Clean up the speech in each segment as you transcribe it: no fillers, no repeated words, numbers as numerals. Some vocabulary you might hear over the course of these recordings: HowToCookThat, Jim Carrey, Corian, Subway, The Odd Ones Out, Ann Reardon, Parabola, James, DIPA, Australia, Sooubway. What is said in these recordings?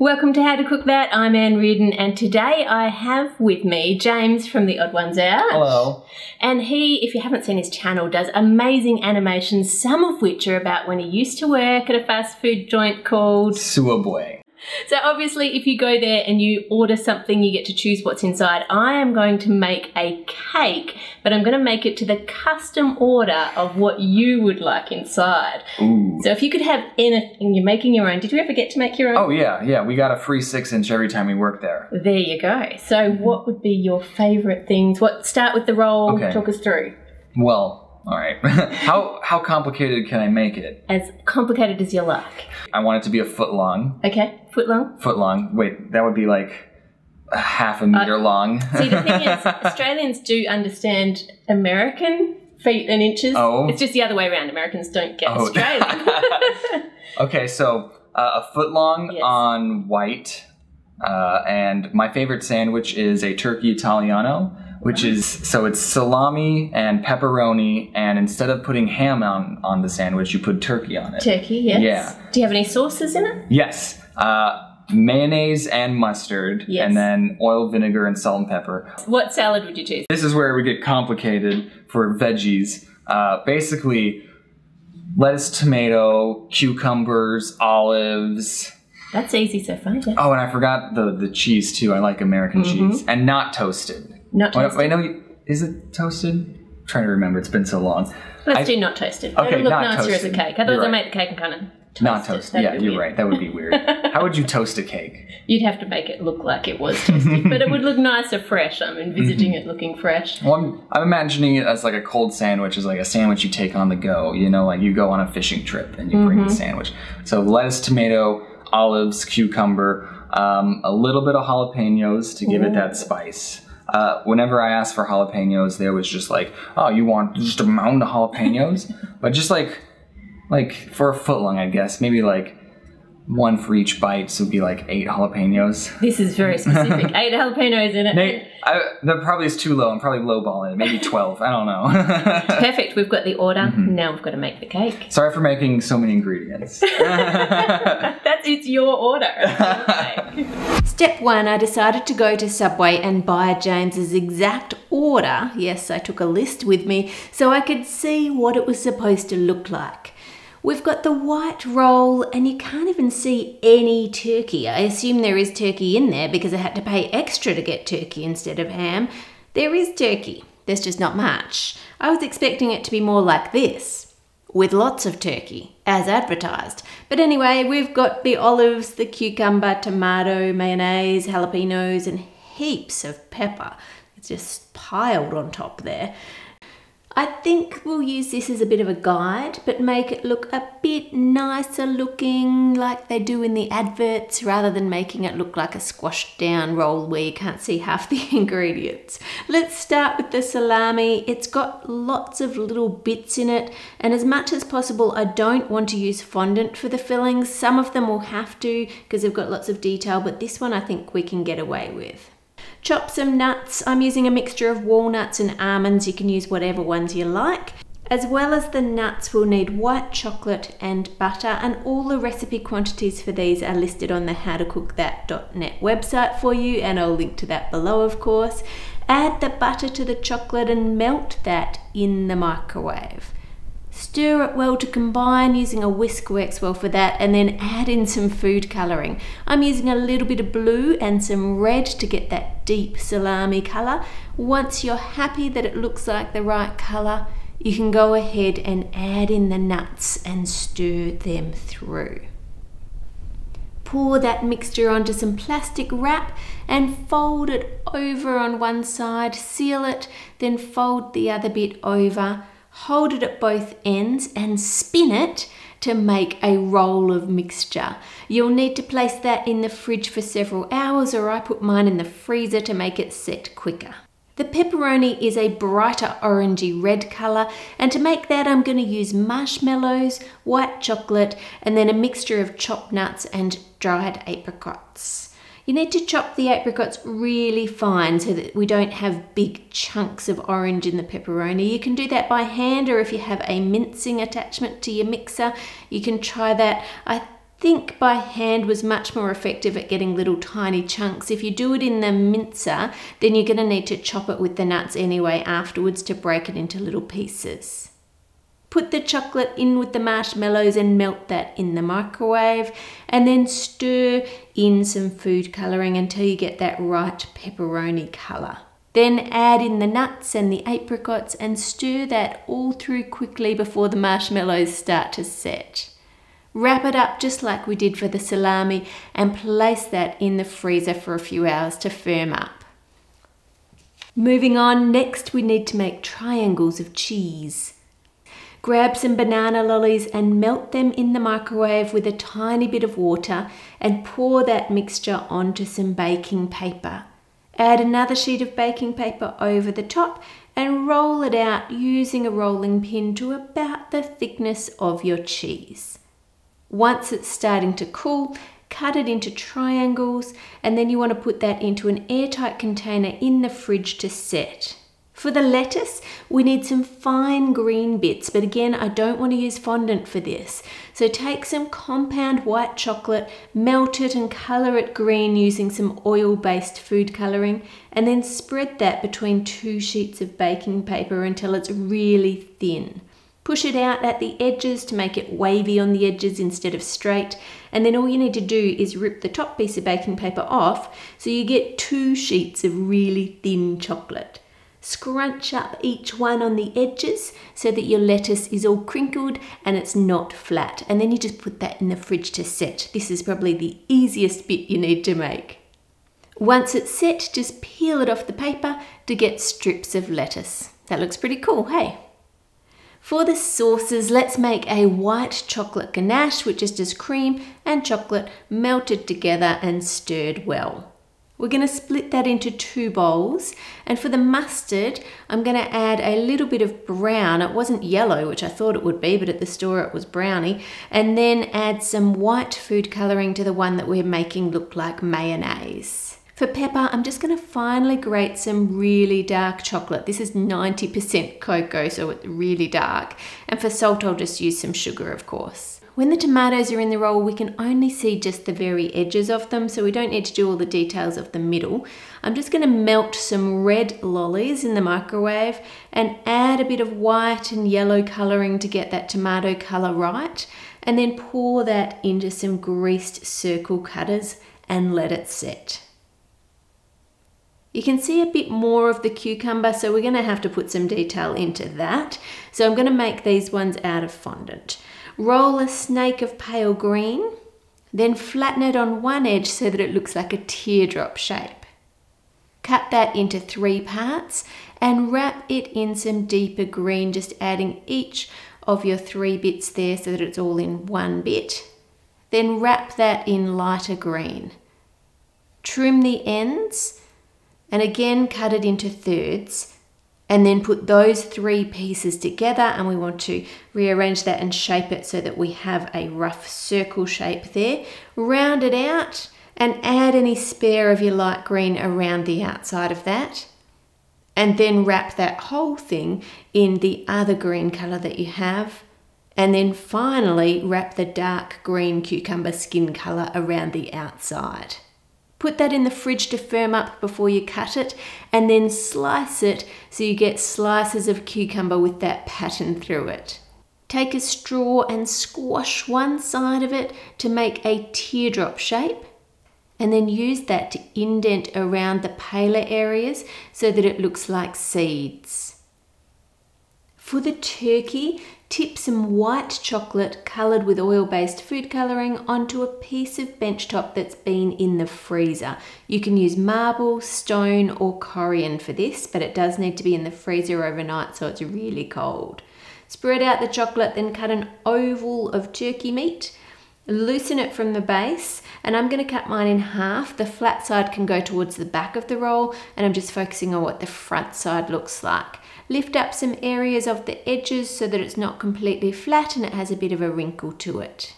Welcome to How to Cook That. I'm Ann Reardon, and today I have with me James from The Odd Ones Out. Hello. And he, if you haven't seen his channel, does amazing animations, some of which are about when he used to work at a fast food joint called Sooubway. So obviously if you go there and you order something, you get to choose what's inside. I am going to make a cake, but I'm going to make it to the custom order of what you would like inside. Ooh. So if you could have anything, you're making your own. Did you ever get to make your own? Oh yeah, yeah. We got a free 6-inch every time we worked there. There you go. So what would be your favorite things? What, start with the roll, okay. Talk us through. Well, all right. How complicated can I make it? As complicated as you like. I want it to be a foot long. Okay, foot long? Foot long. Wait, that would be like a half a meter long. See, the thing is, Australians do understand American feet and inches. Oh. It's just the other way around. Americans don't get Australian. Okay, so a foot long, yes. On white. And my favorite sandwich is a turkey Italiano. Which is, so it's salami and pepperoni, and instead of putting ham on the sandwich, you put turkey on it. Turkey, yes. Yeah. Do you have any sauces in it? Yes. Mayonnaise and mustard, yes. And then oil, vinegar, and salt and pepper. What salad would you choose? This is where we get complicated for veggies. Basically, lettuce, tomato, cucumbers, olives. That's easy so far, yeah. Oh, and I forgot the cheese, too. I like American cheese. And not toasted. Not toasted. Wait, no, is it toasted? I'm trying to remember. It's been so long. Let's do not toasted. Okay, it'll look nicer as a cake. Otherwise, I make the cake and kind of toast not toasted. Yeah, you're right. That would be weird. How would you toast a cake? You'd have to make it look like it was toasted, but it would look nicer fresh. I'm envisaging it looking fresh. Well, I'm imagining it as like a cold sandwich, as like a sandwich you take on the go. You know, like you go on a fishing trip and you bring the sandwich. So lettuce, tomato, olives, cucumber, a little bit of jalapenos to give it that spice. Whenever I asked for jalapenos, there was just like, oh, you want just a mound of jalapenos? But just like for a foot long, I guess, maybe like one for each bite, so it'd be like 8 jalapenos. This is very specific. 8 jalapenos in it. That probably is too low. I'm probably lowballing it. Maybe 12. I don't know. Perfect. We've got the order. Now we've got to make the cake. Sorry for making so many ingredients. It's your order. Step 1, I decided to go to Subway and buy James's exact order. Yes, I took a list with me so I could see what it was supposed to look like. We've got the white roll, and you can't even see any turkey. I assume there is turkey in there because I had to pay extra to get turkey instead of ham. There is turkey. There's just not much. I was expecting it to be more like this, with lots of turkey, as advertised. But anyway, we've got the olives, the cucumber, tomato, mayonnaise, jalapenos, and heaps of pepper. It's just piled on top there. I think we'll use this as a bit of a guide, but make it look a bit nicer looking, like they do in the adverts, rather than making it look like a squashed down roll where you can't see half the ingredients. Let's start with the salami. It's got lots of little bits in it, and as much as possible, I don't want to use fondant for the fillings. Some of them will have to because they've got lots of detail, but this one I think we can get away with. Chop some nuts. I'm using a mixture of walnuts and almonds. You can use whatever ones you like. As well as the nuts, we'll need white chocolate and butter, and all the recipe quantities for these are listed on the howtocookthat.net website for you, and I'll link to that below, of course. Add the butter to the chocolate and melt that in the microwave. Stir it well to combine. Using a whisk works well for that, and then add in some food colouring. I'm using a little bit of blue and some red to get that deep salami colour. Once you're happy that it looks like the right colour, you can go ahead and add in the nuts and stir them through. Pour that mixture onto some plastic wrap and fold it over on one side, seal it, then fold the other bit over. Hold it at both ends and spin it to make a roll of mixture. You'll need to place that in the fridge for several hours, or I put mine in the freezer to make it set quicker. The pepperoni is a brighter orangey red colour, and to make that I'm going to use marshmallows, white chocolate, and then a mixture of chopped nuts and dried apricots. You need to chop the apricots really fine so that we don't have big chunks of orange in the pepperoni. You can do that by hand, or if you have a mincing attachment to your mixer, you can try that. I think by hand was much more effective at getting little tiny chunks. If you do it in the mincer, then you're going to need to chop it with the nuts anyway afterwards to break it into little pieces. Put the chocolate in with the marshmallows and melt that in the microwave, and then stir in some food colouring until you get that right pepperoni colour. Then add in the nuts and the apricots and stir that all through quickly before the marshmallows start to set. Wrap it up just like we did for the salami and place that in the freezer for a few hours to firm up. Moving on, next we need to make triangles of cheese. Grab some banana lollies and melt them in the microwave with a tiny bit of water and pour that mixture onto some baking paper. Add another sheet of baking paper over the top and roll it out using a rolling pin to about the thickness of your cheese. Once it's starting to cool, cut it into triangles, and then you want to put that into an airtight container in the fridge to set. For the lettuce, we need some fine green bits, but again, I don't want to use fondant for this. So take some compound white chocolate, melt it and colour it green using some oil-based food colouring, and then spread that between two sheets of baking paper until it's really thin. Push it out at the edges to make it wavy on the edges instead of straight, and then all you need to do is rip the top piece of baking paper off so you get two sheets of really thin chocolate. Scrunch up each one on the edges so that your lettuce is all crinkled and it's not flat. And then you just put that in the fridge to set. This is probably the easiest bit you need to make. Once it's set, just peel it off the paper to get strips of lettuce. That looks pretty cool, hey? For the sauces, let's make a white chocolate ganache, which is just cream and chocolate melted together and stirred well. We're going to split that into two bowls, and for the mustard I'm going to add a little bit of brown. It wasn't yellow, which I thought it would be, but at the store it was browny. And then add some white food colouring to the one that we're making look like mayonnaise. For pepper, I'm just going to finely grate some really dark chocolate. This is 90% cocoa, so it's really dark. And for salt, I'll just use some sugar, of course. When the tomatoes are in the roll, we can only see just the very edges of them, so we don't need to do all the details of the middle. I'm just going to melt some red lollies in the microwave and add a bit of white and yellow colouring to get that tomato colour right, and then pour that into some greased circle cutters and let it set. You can see a bit more of the cucumber, so we're going to have to put some detail into that. So I'm going to make these ones out of fondant. Roll a snake of pale green, then flatten it on one edge so that it looks like a teardrop shape. Cut that into three parts and wrap it in some deeper green, just adding each of your three bits there so that it's all in one bit. Then wrap that in lighter green. Trim the ends and again cut it into thirds, and then put those three pieces together, and we want to rearrange that and shape it so that we have a rough circle shape there. Round it out and add any spare of your light green around the outside of that, and then wrap that whole thing in the other green colour that you have, and then finally wrap the dark green cucumber skin colour around the outside. Put that in the fridge to firm up before you cut it, and then slice it so you get slices of cucumber with that pattern through it. Take a straw and squash one side of it to make a teardrop shape, and then use that to indent around the paler areas so that it looks like seeds. For the turkey, tip some white chocolate coloured with oil-based food colouring onto a piece of benchtop that's been in the freezer. You can use marble, stone or corian for this, but it does need to be in the freezer overnight so it's really cold. Spread out the chocolate, then cut an oval of turkey meat. Loosen it from the base, and I'm going to cut mine in half. The flat side can go towards the back of the roll, and I'm just focusing on what the front side looks like. Lift up some areas of the edges so that it's not completely flat and it has a bit of a wrinkle to it.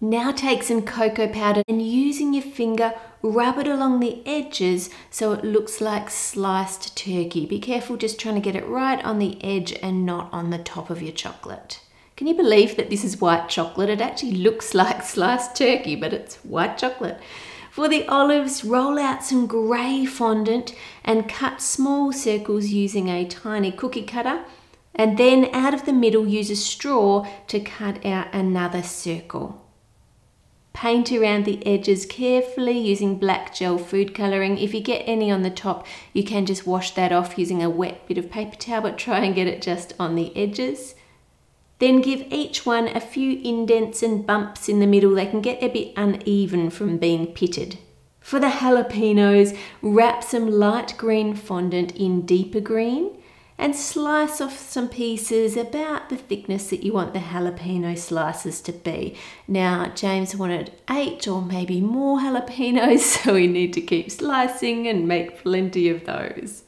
Now take some cocoa powder and using your finger, rub it along the edges so it looks like sliced turkey. Be careful just trying to get it right on the edge and not on the top of your chocolate. Can you believe that this is white chocolate? It actually looks like sliced turkey, but it's white chocolate. For the olives, roll out some grey fondant and cut small circles using a tiny cookie cutter. And then out of the middle, use a straw to cut out another circle. Paint around the edges carefully using black gel food colouring. If you get any on the top, you can just wash that off using a wet bit of paper towel, but try and get it just on the edges. Then give each one a few indents and bumps in the middle. They can get a bit uneven from being pitted. For the jalapenos, wrap some light green fondant in deeper green and slice off some pieces about the thickness that you want the jalapeno slices to be. Now, James wanted 8 or maybe more jalapenos, so we need to keep slicing and make plenty of those.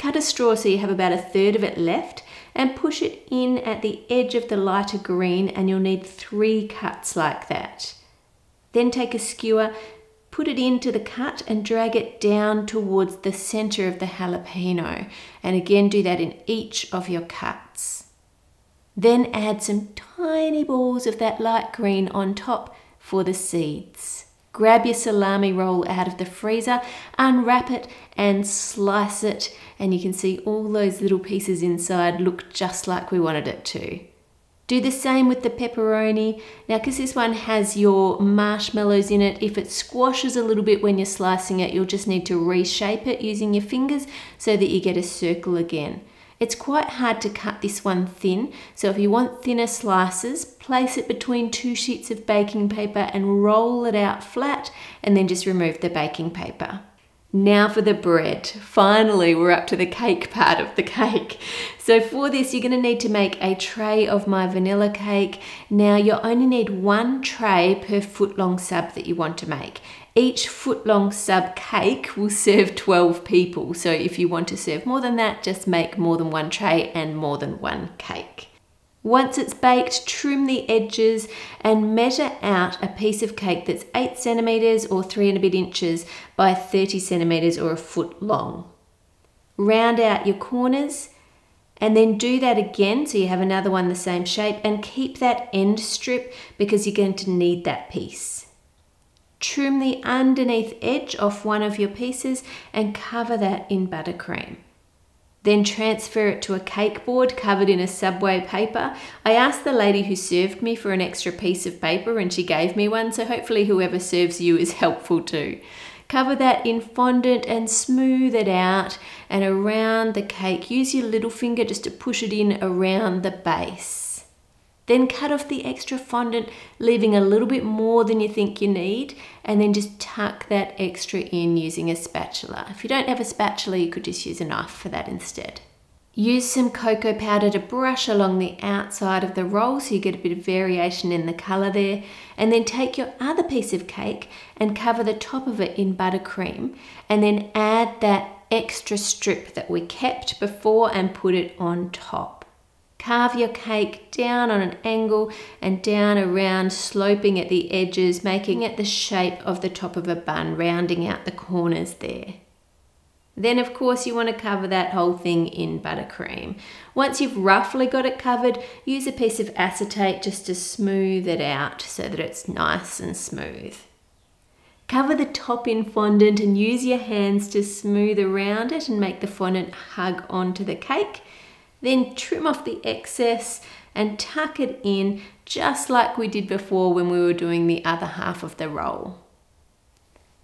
Cut a straw so you have about 1/3 of it left and push it in at the edge of the lighter green, and you'll need 3 cuts like that. Then take a skewer, put it into the cut and drag it down towards the center of the jalapeno. And again, do that in each of your cuts. Then add some tiny balls of that light green on top for the seeds. Grab your salami roll out of the freezer, unwrap it and slice it. And you can see all those little pieces inside look just like we wanted it to. Do the same with the pepperoni. Now, because this one has your marshmallows in it, if it squashes a little bit when you're slicing it, you'll just need to reshape it using your fingers so that you get a circle again. It's quite hard to cut this one thin, so if you want thinner slices, place it between 2 sheets of baking paper and roll it out flat, and then just remove the baking paper. Now for the bread. Finally, we're up to the cake part of the cake. So for this, you're going to need to make a tray of my vanilla cake. Now, you'll only need 1 tray per foot-long sub that you want to make. Each foot-long sub cake will serve 12 people. So if you want to serve more than that, just make more than 1 tray and more than 1 cake. Once it's baked, trim the edges and measure out a piece of cake that's 8 centimeters or 3 and a bit inches by 30 centimeters or a foot long. Round out your corners and then do that again so you have another one the same shape, and keep that end strip because you're going to need that piece. Trim the underneath edge off one of your pieces and cover that in buttercream. Then transfer it to a cake board covered in a Subway paper. I asked the lady who served me for an extra piece of paper and she gave me one, so hopefully whoever serves you is helpful too. Cover that in fondant and smooth it out and around the cake. Use your little finger just to push it in around the base. Then cut off the extra fondant, leaving a little bit more than you think you need, and then just tuck that extra in using a spatula. If you don't have a spatula, you could just use a knife for that instead. Use some cocoa powder to brush along the outside of the roll so you get a bit of variation in the colour there. And then take your other piece of cake and cover the top of it in buttercream, and then add that extra strip that we kept before and put it on top. Carve your cake down on an angle and down around, sloping at the edges, making it the shape of the top of a bun, rounding out the corners there. Then of course you want to cover that whole thing in buttercream. Once you've roughly got it covered, use a piece of acetate just to smooth it out so that it's nice and smooth. Cover the top in fondant and use your hands to smooth around it and make the fondant hug onto the cake. Then trim off the excess and tuck it in just like we did before when we were doing the other half of the roll.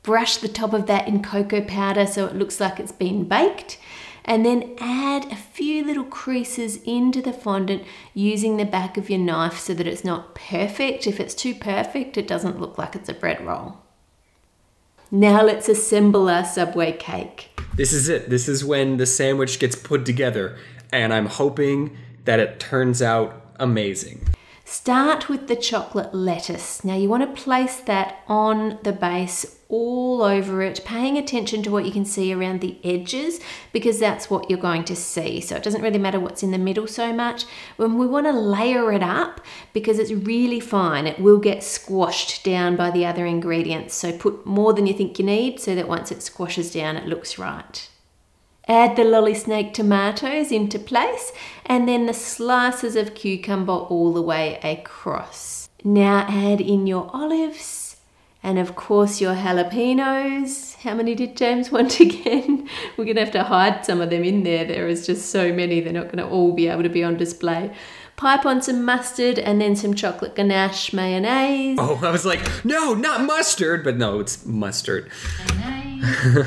Brush the top of that in cocoa powder so it looks like it's been baked, and then add a few little creases into the fondant using the back of your knife so that it's not perfect. If it's too perfect, it doesn't look like it's a bread roll. Now let's assemble our Subway cake. This is it. This is when the sandwich gets put together. And I'm hoping that it turns out amazing. Start with the chocolate lettuce. Now you want to place that on the base all over it, paying attention to what you can see around the edges because that's what you're going to see. So it doesn't really matter what's in the middle so much. When we want to layer it up because it's really fine, it will get squashed down by the other ingredients. So put more than you think you need so that once it squashes down, it looks right. Add the lolly snake tomatoes into place and then the slices of cucumber all the way across. Now add in your olives and of course your jalapenos. How many did James want again? We're gonna have to hide some of them in there. There is just so many, they're not gonna all be able to be on display. Pipe on some mustard and then some chocolate ganache mayonnaise. Oh, I was like, no, not mustard, but no, it's mustard. Mayonnaise.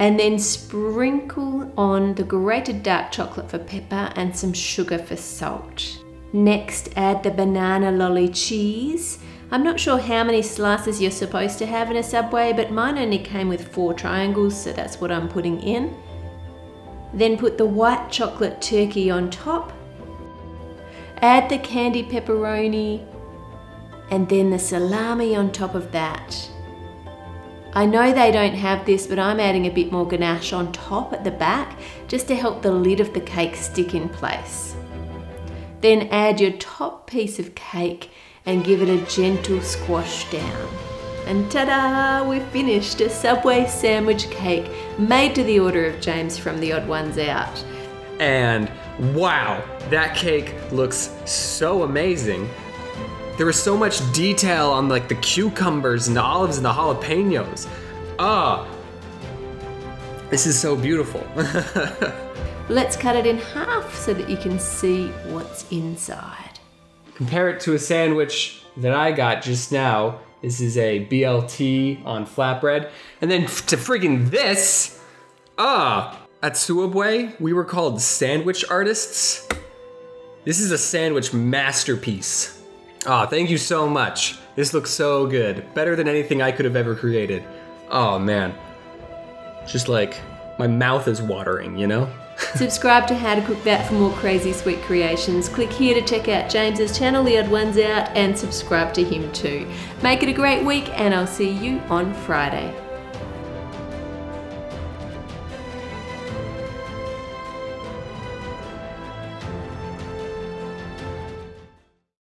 And then sprinkle on the grated dark chocolate for pepper and some sugar for salt. Next, add the banana lolly cheese. I'm not sure how many slices you're supposed to have in a Subway, but mine only came with 4 triangles, so that's what I'm putting in. Then put the white chocolate turkey on top. Add the candy pepperoni and then the salami on top of that. I know they don't have this, but I'm adding a bit more ganache on top at the back just to help the lid of the cake stick in place. Then add your top piece of cake and give it a gentle squash down. And ta-da! We've finished a Subway sandwich cake made to the order of James from The Odd Ones Out. And wow, that cake looks so amazing. There was so much detail on like the cucumbers and the olives and the jalapenos. Ah, this is so beautiful. Let's cut it in half so that you can see what's inside. Compare it to a sandwich that I got just now. This is a BLT on flatbread. And then to friggin' this, at Sooubway, we were called sandwich artists. This is a sandwich masterpiece. Oh, thank you so much. This looks so good. Better than anything I could have ever created. Oh man, just like my mouth is watering, you know? Subscribe to How to Cook That for more crazy sweet creations. Click here to check out James's channel, The Odd Ones Out, and subscribe to him too. Make it a great week and I'll see you on Friday.